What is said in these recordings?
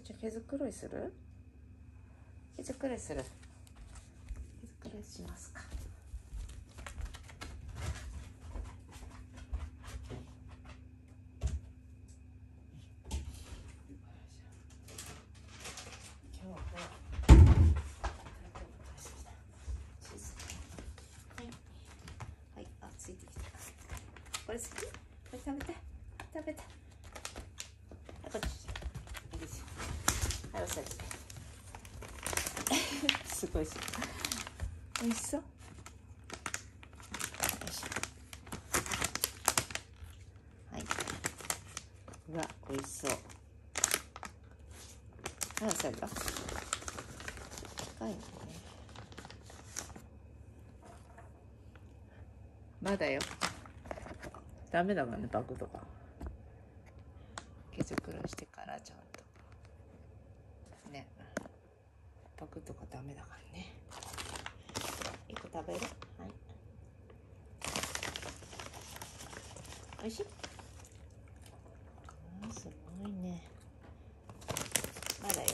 たち毛づくろいする？毛づくろいする？毛づくろいしますか。これ好き？これ食べたい？食べたい？こっち。いいですよ。はい、おさじ。すごいし。美味しそう。よいしょ。はい。うわ、美味しそう。はい、おさじ。はい。まだよ。ダメだもんね、バグとか。毛づくろいしてからちゃんとね、バグとかダメだからね。一個食べる？はい。おいしい？すごいね。まだよ。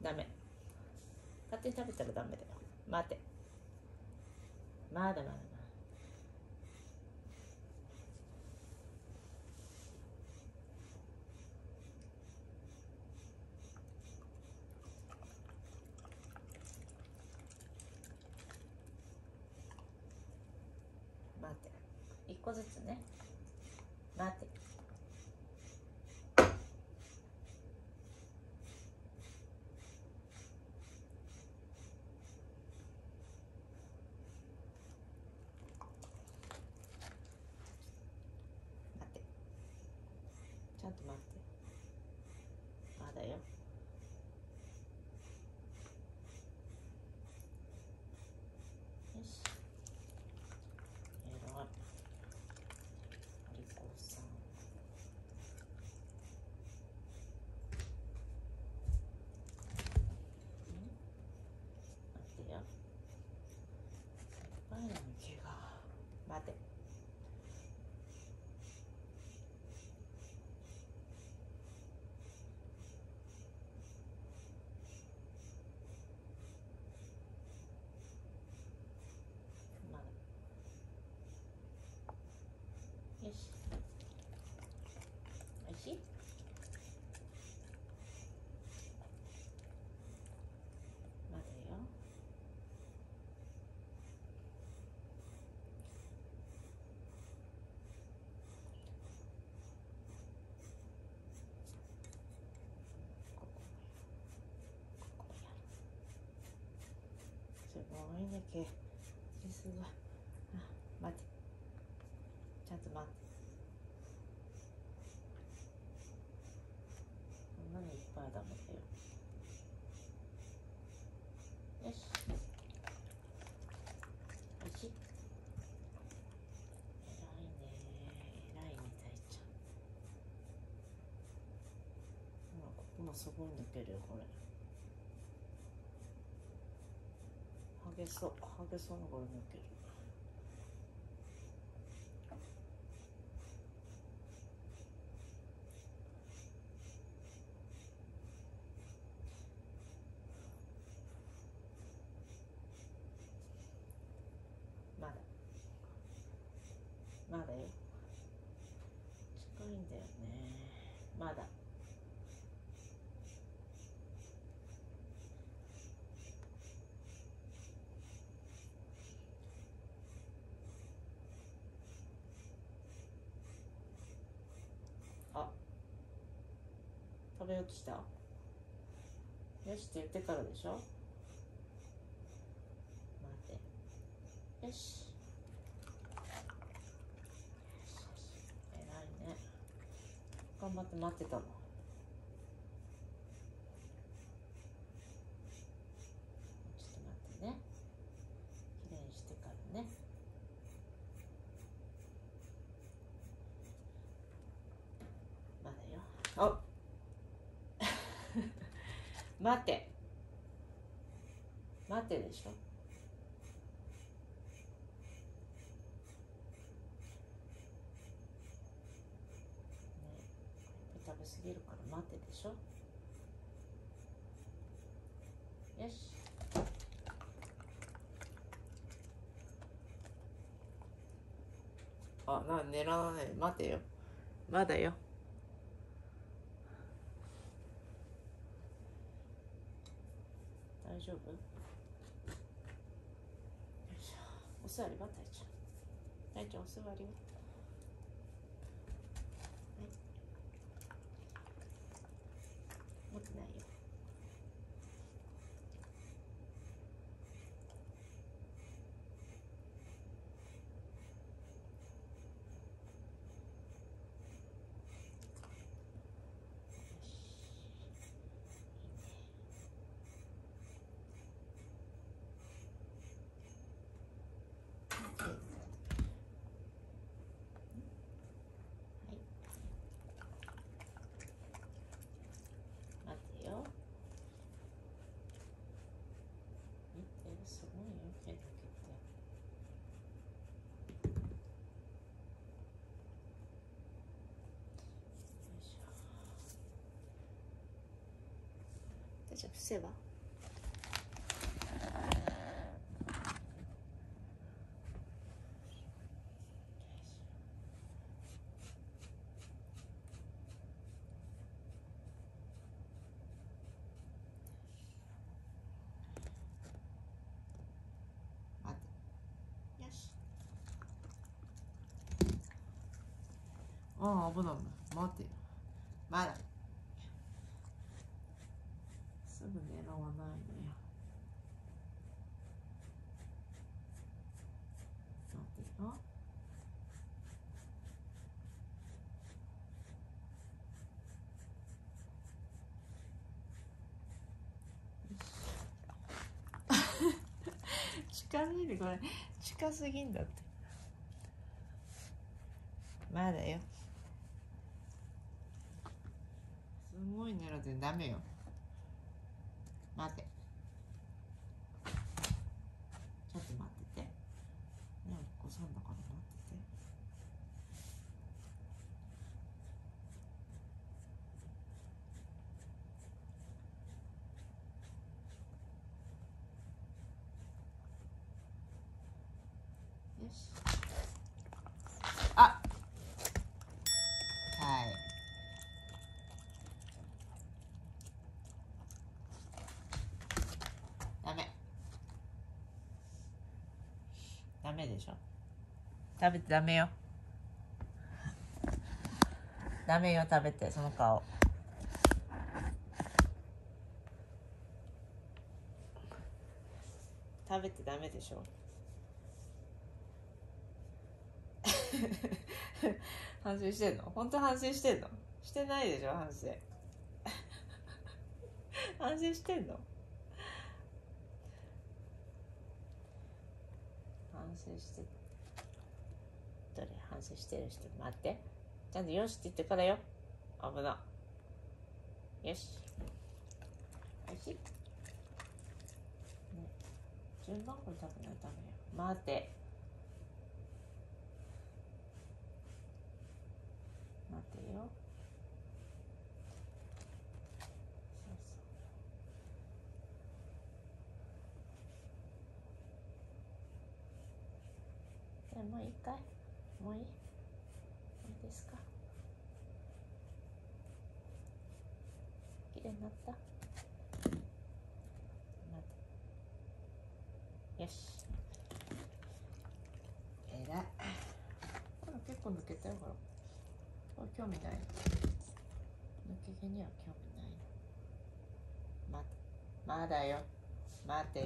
ダメ。勝手に食べたらダメだよ。待て。まだまだまだ。待って、一個ずつね。待って。ちゃんと待って。まだよ。よし。えらい。お利口さん。待ってよ。いっぱいなの毛が。待って。よし。おいしい？まだよ。すごいね、毛。すごい。あ、待って。ちゃんと待って。こんなのいっぱいダメだよ。よし。おいしい。えらいね。えらいね、大ちゃん。ほら、ここもすごい抜けるよ、これ。激そう。激そうなこれ抜ける。まだよ。近いんだよね。まだ。あ。食べようとした？よしって言ってからでしょ？待って。よし。頑張って待ってたの。ちょっと待ってね。きれいにしてからね。まだよ。あ待って。待ってでしょ。よし。あ、狙わない。待てよ。まだよ。大丈夫？よいしょ。お座りは大ちゃん。大ちゃんお座りは。持ってないよ。じゃあ伏せば待てよし。ああ危ない。待てよ。まだすぐ狙わないのよ。待てよ。近すぎる。これ近すぎんだって。まだよ。すごい狙ってダメよ。待て。ちょっと待ってて。ね、起こさんだから待ってて。よし。あ。はい。ダメでしょ。食べてダメよ。ダメよ、食べて、その顔。食べてダメでしょ。反省してんの？本当反省してんの？してないでしょ、反省。反省してんの？反省して、どれ反省してる人、待って、ちゃんとよしって言ってからよ。危な。よし。おいしい。ね、順番これ多分ダメよ。待て。待てよ。もういいかい？もういい？いいですか？きれいになった？よし。えらい。これ結構抜けてるから。これ興味ない。抜け毛には興味ない。まだよ。待てよ。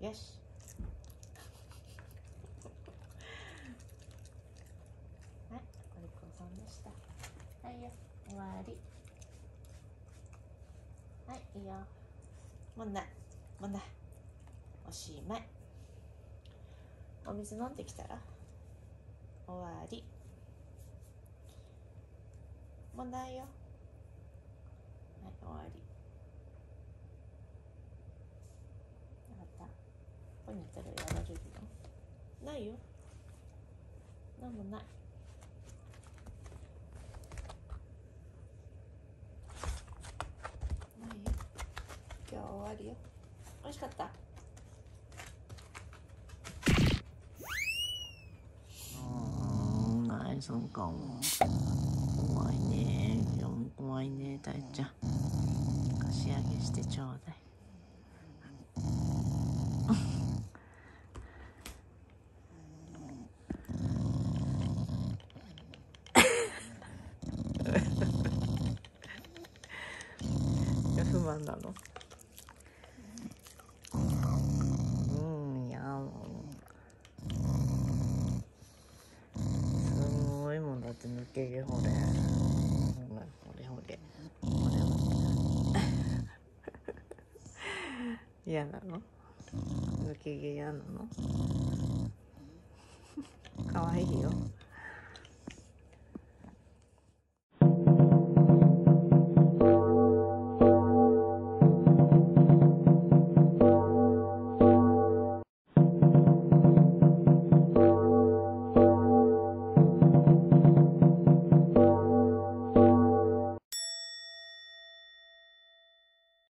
よし。はい、ご苦労さんでした。はいよ、終わり。はい、いいよ。もんない、もんない。おしまい。お水飲んできたら終わり。もんないよ。はい、終わり。ここにいたらやられるの？ないよ。なんもない。美味しかった。大丈夫かも。怖いね、今日も怖いね。たいちゃんかしあげしてちょうだい。不満なの。うん、いやもうすごいもんだって抜け毛ほれほれほれほれほれ嫌なの？抜け毛嫌なの？可愛いよ。